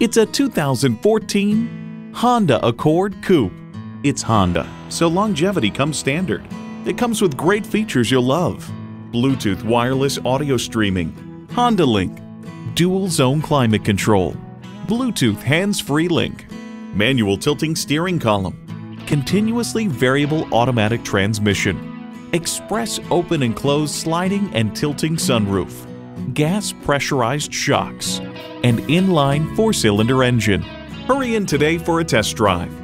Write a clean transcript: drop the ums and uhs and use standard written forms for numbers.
It's a 2014 Honda Accord Coupe. It's Honda, so longevity comes standard. It comes with great features you'll love. Bluetooth wireless audio streaming, Honda Link, dual zone climate control, Bluetooth hands-free link, manual tilting steering column, continuously variable automatic transmission, express open and close sliding and tilting sunroof, gas pressurized shocks, and inline 4-cylinder engine. Hurry in today for a test drive.